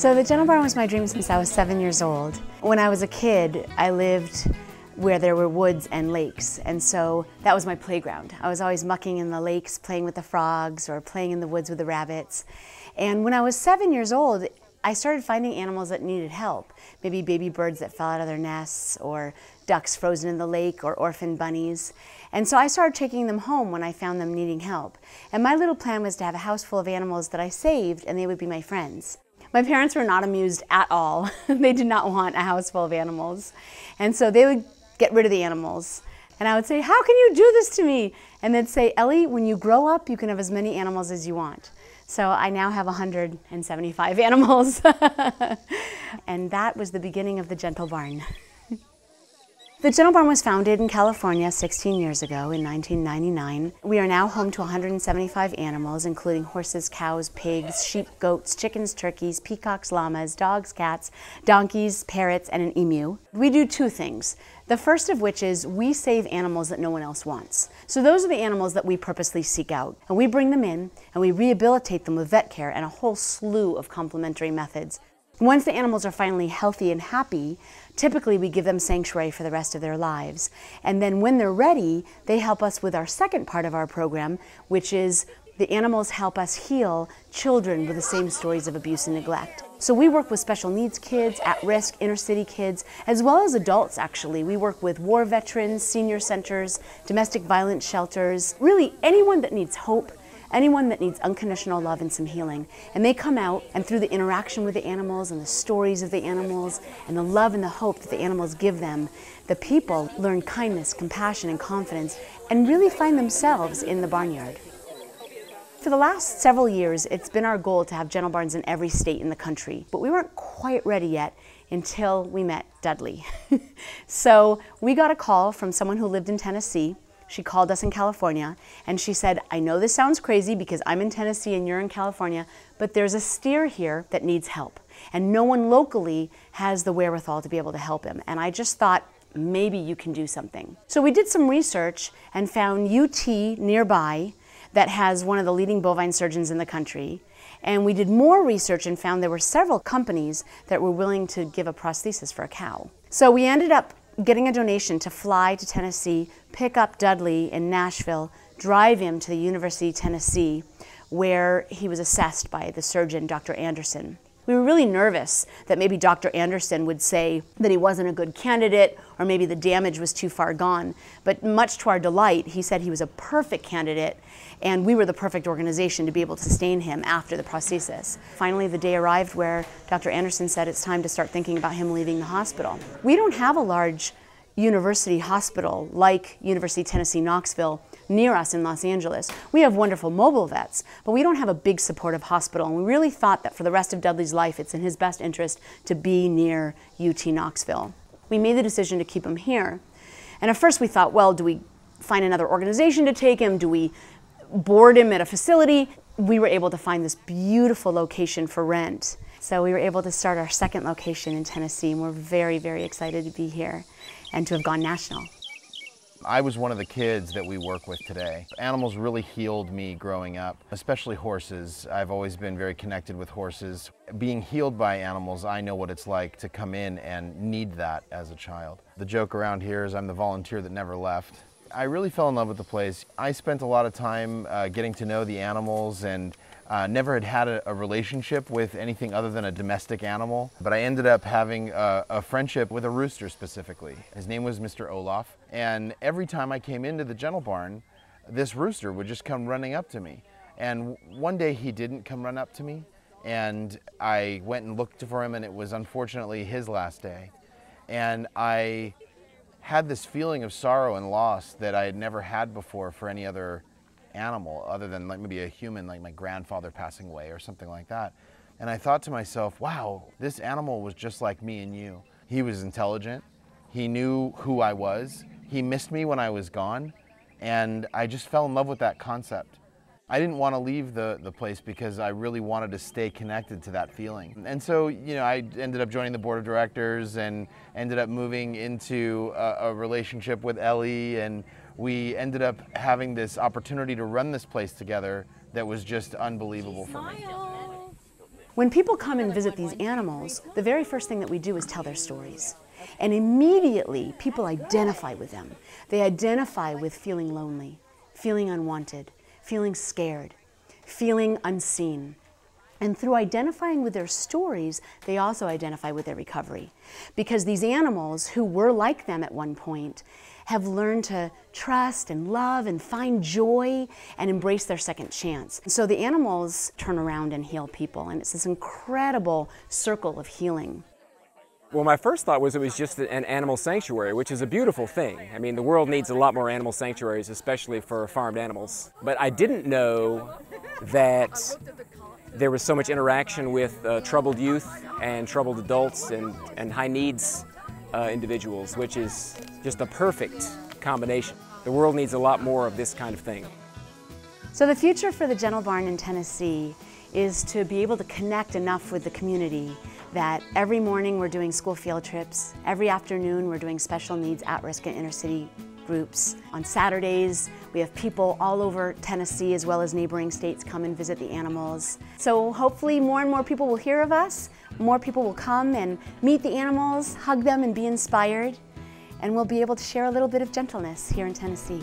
So The Gentle Barn was my dream since I was 7 years old. When I was a kid, I lived where there were woods and lakes, and so that was my playground. I was always mucking in the lakes, playing with the frogs, or playing in the woods with the rabbits. And when I was 7 years old, I started finding animals that needed help. Maybe baby birds that fell out of their nests, or ducks frozen in the lake, or orphan bunnies. And so I started taking them home when I found them needing help. And my little plan was to have a house full of animals that I saved, and they would be my friends. My parents were not amused at all. They did not want a house full of animals. And so they would get rid of the animals. And I would say, "How can you do this to me?" And they'd say, "Ellie, when you grow up, you can have as many animals as you want." So I now have 175 animals. And that was the beginning of The Gentle Barn. The Gentle Barn was founded in California 16 years ago in 1999. We are now home to 175 animals, including horses, cows, pigs, sheep, goats, chickens, turkeys, peacocks, llamas, dogs, cats, donkeys, parrots, and an emu. We do two things. The first of which is we save animals that no one else wants. So those are the animals that we purposely seek out. And we bring them in and we rehabilitate them with vet care and a whole slew of complementary methods. Once the animals are finally healthy and happy, typically we give them sanctuary for the rest of their lives. And then when they're ready, they help us with our second part of our program, which is the animals help us heal children with the same stories of abuse and neglect. So we work with special needs kids, at-risk, inner-city kids, as well as adults, actually. We work with war veterans, senior centers, domestic violence shelters, really anyone that needs hope, anyone that needs unconditional love and some healing. And they come out, and through the interaction with the animals and the stories of the animals and the love and the hope that the animals give them, the people learn kindness, compassion, and confidence, and really find themselves in the barnyard. For the last several years, it's been our goal to have gentle barns in every state in the country, but we weren't quite ready yet until we met Dudley. So we got a call from someone who lived in Tennessee. She called us in California, and she said, "I know this sounds crazy because I'm in Tennessee and you're in California, but there's a steer here that needs help, and no one locally has the wherewithal to be able to help him, and I just thought, maybe you can do something." So we did some research and found UT nearby that has one of the leading bovine surgeons in the country. And we did more research and found there were several companies that were willing to give a prosthesis for a cow. So we ended up getting a donation to fly to Tennessee, pick up Dudley in Nashville, drive him to the University of Tennessee, where he was assessed by the surgeon, Dr. Anderson. We were really nervous that maybe Dr. Anderson would say that he wasn't a good candidate, or maybe the damage was too far gone. But much to our delight, he said he was a perfect candidate, and we were the perfect organization to be able to sustain him after the prosthesis. Finally, the day arrived where Dr. Anderson said it's time to start thinking about him leaving the hospital. We don't have a large university hospital like University of Tennessee, Knoxville, near us in Los Angeles. We have wonderful mobile vets, but we don't have a big supportive hospital, and we really thought that for the rest of Dudley's life, it's in his best interest to be near UT Knoxville. We made the decision to keep him here, and at first we thought, well, do we find another organization to take him? Do we board him at a facility? We were able to find this beautiful location for rent. So we were able to start our second location in Tennessee, and we're very, very excited to be here and to have gone national. I was one of the kids that we work with today. Animals really healed me growing up, especially horses. I've always been very connected with horses. Being healed by animals, I know what it's like to come in and need that as a child. The joke around here is I'm the volunteer that never left. I really fell in love with the place. I spent a lot of time getting to know the animals, and never had a relationship with anything other than a domestic animal, but I ended up having a friendship with a rooster specifically. His name was Mr. Olaf, and every time I came into the Gentle Barn, this rooster would just come running up to me. And one day he didn't come run up to me, and I went and looked for him, and it was unfortunately his last day. And I had this feeling of sorrow and loss that I had never had before for any other animal other than like maybe a human, like my grandfather passing away or something like that. And I thought to myself, wow, this animal was just like me and you. He was intelligent. He knew who I was. He missed me when I was gone. And I just fell in love with that concept. I didn't want to leave the place because I really wanted to stay connected to that feeling. And so, you know, I ended up joining the board of directors and ended up moving into a relationship with Ellie, and we ended up having this opportunity to run this place together that was just unbelievable for me. When people come and visit these animals, the very first thing that we do is tell their stories. And immediately, people identify with them. They identify with feeling lonely, feeling unwanted, feeling scared, feeling unseen. And through identifying with their stories, they also identify with their recovery. Because these animals, who were like them at one point, have learned to trust and love and find joy and embrace their second chance. So the animals turn around and heal people, and it's this incredible circle of healing. Well, my first thought was it was just an animal sanctuary, which is a beautiful thing. I mean, the world needs a lot more animal sanctuaries, especially for farmed animals. But I didn't know that there was so much interaction with troubled youth and troubled adults and high needs individuals, which is just a perfect combination. The world needs a lot more of this kind of thing. So the future for the Gentle Barn in Tennessee is to be able to connect enough with the community that every morning we're doing school field trips, every afternoon we're doing special needs at-risk and inner-city groups. On Saturdays, we have people all over Tennessee as well as neighboring states come and visit the animals. So hopefully more and more people will hear of us, more people will come and meet the animals, hug them and be inspired, and we'll be able to share a little bit of gentleness here in Tennessee.